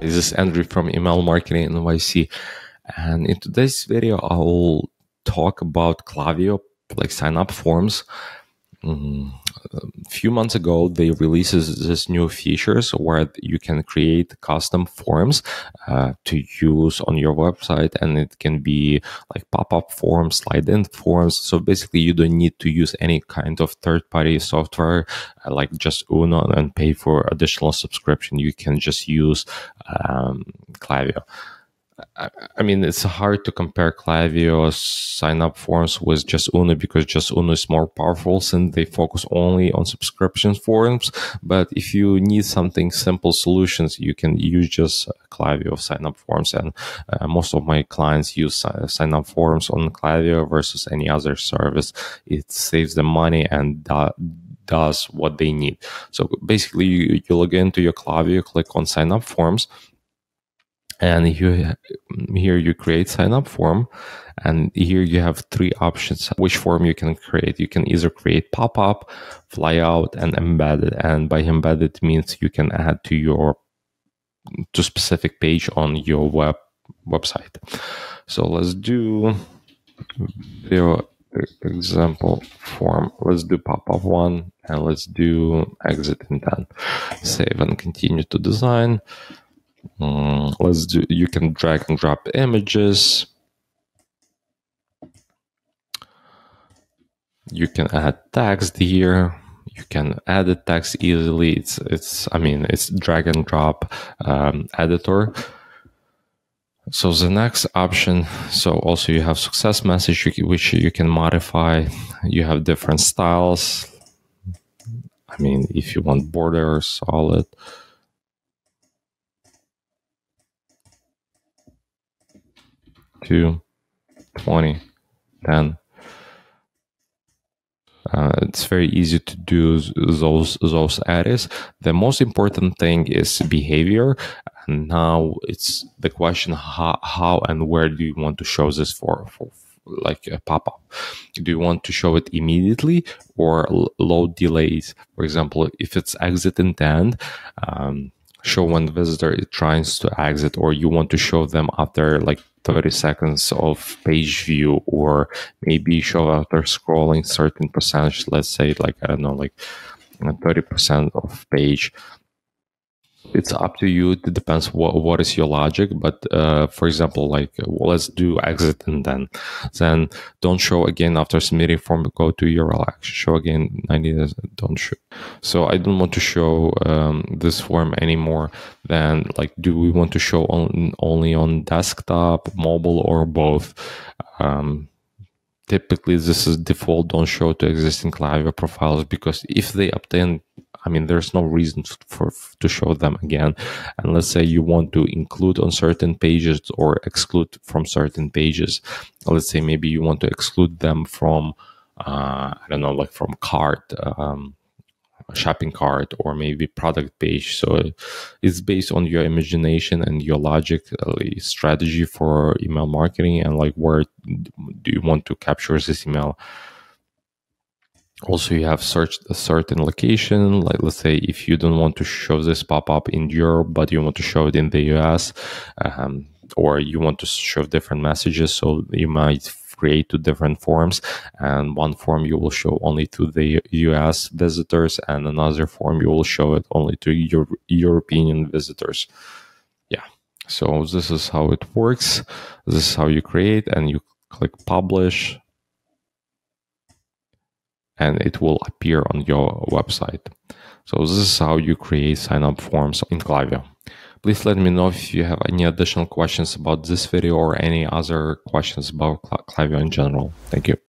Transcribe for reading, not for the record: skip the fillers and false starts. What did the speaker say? This is Andrew from Email Marketing NYC, and in today's video I will talk about Klaviyo, like sign up forms. A few months ago they released this new features where you can create custom forms to use on your website, and it can be like pop-up forms, slide-in forms. So basically you don't need to use any kind of third-party software like Justuno and pay for additional subscription. You can just use Klaviyo. I mean, it's hard to compare Klaviyo's sign-up forms with Justuno because Justuno is more powerful since they focus only on subscription forms. But if you need something simple solutions, you can use just Klaviyo sign-up forms. And most of my clients use sign-up forms on Klaviyo versus any other service. It saves them money and does what they need. So basically, you log into your Klaviyo, click on sign-up forms. And here you create sign-up form, and here you have three options which form you can create. You can either create pop-up, flyout, and embedded. And by embedded means you can add to your specific page on your website. So let's do the example form. Let's do pop-up one, and let's do exit intent. Save and continue to design. Let's do, you can drag and drop images. You can add text here. You can edit text easily. It's drag and drop editor. So the next option, so also you have success message, which you can modify. You have different styles. I mean, if you want border, solid. To 20, 10. It's very easy to do those edits. The most important thing is behavior. And now it's the question, how and where do you want to show this for like a pop-up? Do you want to show it immediately or load delays? For example, if it's exit intent, show when the visitor tries to exit, or you want to show them after like 30 seconds of page view, or maybe show after scrolling certain percentage, let's say like, I don't know, like 30% of page. It's up to you. It depends what is your logic. But for example, like, well, let's do exit and then don't show again after submitting form. Go to URL action. Show again. 90 days. Don't show. So I don't want to show this form anymore. Then like, do we want to show only on desktop, mobile, or both? Typically, this is default. Don't show to existing Klaviyo profiles because if they obtain, I mean, there's no reason to show them again. And let's say you want to include on certain pages or exclude from certain pages. Let's say maybe you want to exclude them from, I don't know, like from cart, shopping cart, or maybe product page. So it's based on your imagination and your logic, strategy for email marketing, and like where do you want to capture this email. Also, you have searched a certain location. Like, let's say if you don't want to show this pop-up in Europe, but you want to show it in the US, or you want to show different messages, so you might create two different forms. And one form you will show only to the US visitors, and another form you will show it only to your European visitors. Yeah. So this is how it works. This is how you create, and you click publish. And it will appear on your website. So this is how you create sign-up forms in Klaviyo. Please let me know if you have any additional questions about this video or any other questions about Klaviyo in general. Thank you.